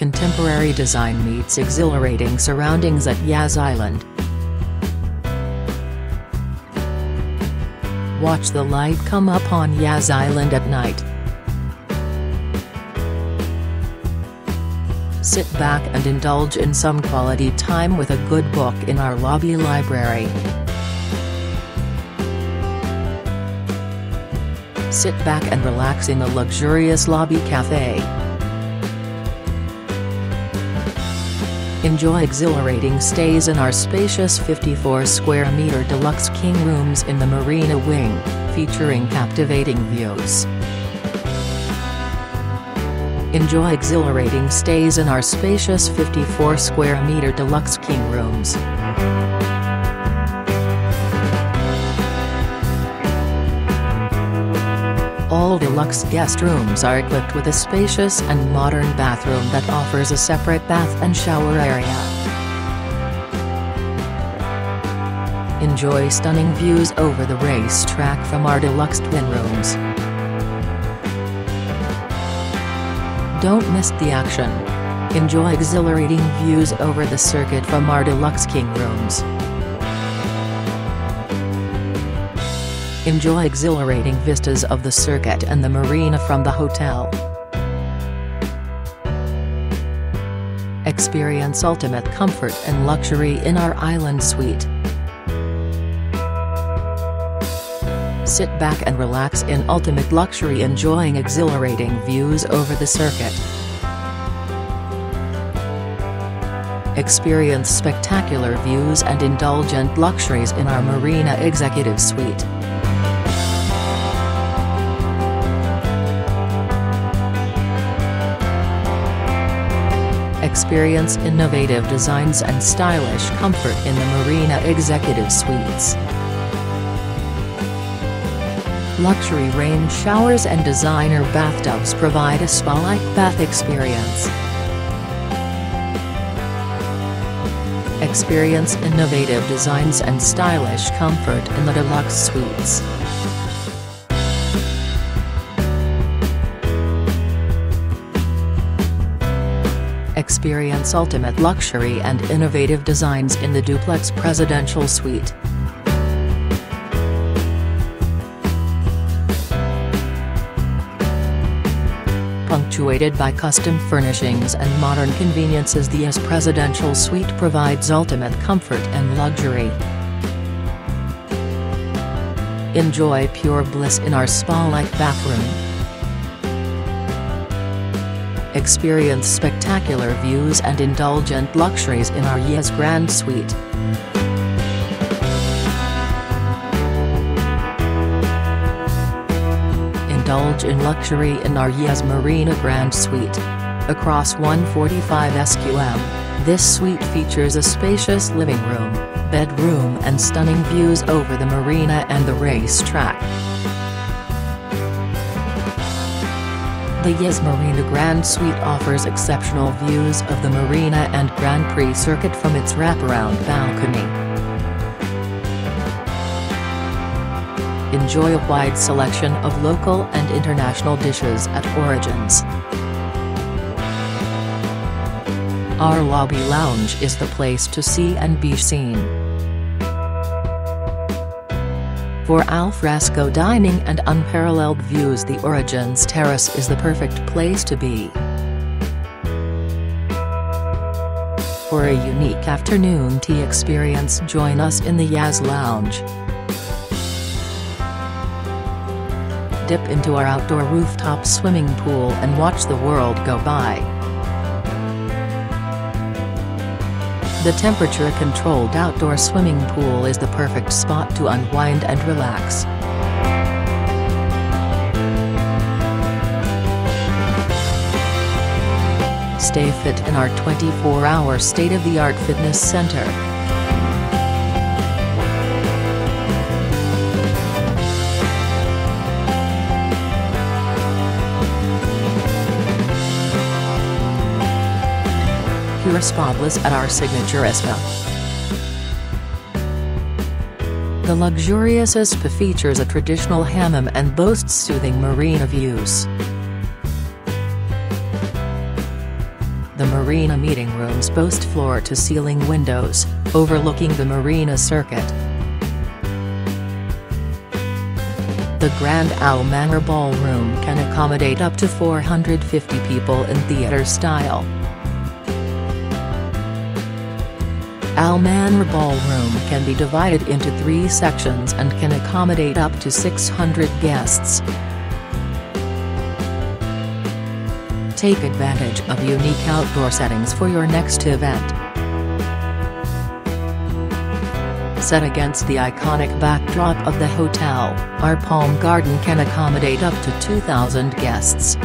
contemporary design meets exhilarating surroundings at Yas Island. Watch the light come up on Yas Island at night. Sit back and indulge in some quality time with a good book in our lobby library. Sit back and relax in the luxurious lobby cafe. Enjoy exhilarating stays in our spacious 54-square-meter deluxe king rooms in the Marina wing, featuring captivating views. Enjoy exhilarating stays in our spacious 54-square-meter deluxe king rooms. All deluxe guest rooms are equipped with a spacious and modern bathroom that offers a separate bath and shower area. Enjoy stunning views over the racetrack from our deluxe twin rooms. Don't miss the action. Enjoy exhilarating views over the circuit from our deluxe king rooms. Enjoy exhilarating vistas of the circuit and the marina from the hotel. Experience ultimate comfort and luxury in our island suite. Sit back and relax in ultimate luxury, enjoying exhilarating views over the circuit. Experience spectacular views and indulgent luxuries in our Marina Executive Suite. Experience innovative designs and stylish comfort in the Marina Executive Suites. Luxury rain showers and designer bathtubs provide a spa-like bath experience. Experience innovative designs and stylish comfort in the deluxe suites. Experience ultimate luxury and innovative designs in the duplex presidential suite. Punctuated by custom furnishings and modern conveniences, the Yas Presidential Suite provides ultimate comfort and luxury. Enjoy pure bliss in our spa-like bathroom. Experience spectacular views and indulgent luxuries in our Yas Grand Suite. Indulge in luxury in our Yas Marina Grand Suite. Across 145 SQM, this suite features a spacious living room, bedroom and stunning views over the marina and the racetrack. The Yas Marina Grand Suite offers exceptional views of the Marina and Grand Prix Circuit from its wraparound balcony. Enjoy a wide selection of local and international dishes at Origins. Our lobby lounge is the place to see and be seen. For al fresco dining and unparalleled views, the Origins Terrace is the perfect place to be. For a unique afternoon tea experience, join us in the Yaz Lounge. Dip into our outdoor rooftop swimming pool and watch the world go by. The temperature-controlled outdoor swimming pool is the perfect spot to unwind and relax. Stay fit in our 24-hour state-of-the-art fitness center. Cure spa bliss at our signature spa. The luxurious spa features a traditional hammam and boasts soothing marina views. The Marina meeting rooms boast floor-to-ceiling windows, overlooking the Marina Circuit. The Grand Al Manara Ballroom can accommodate up to 450 people in theatre style. Al Manara Ballroom can be divided into 3 sections and can accommodate up to 600 guests. Take advantage of unique outdoor settings for your next event. Set against the iconic backdrop of the hotel, our Palm Garden can accommodate up to 2,000 guests.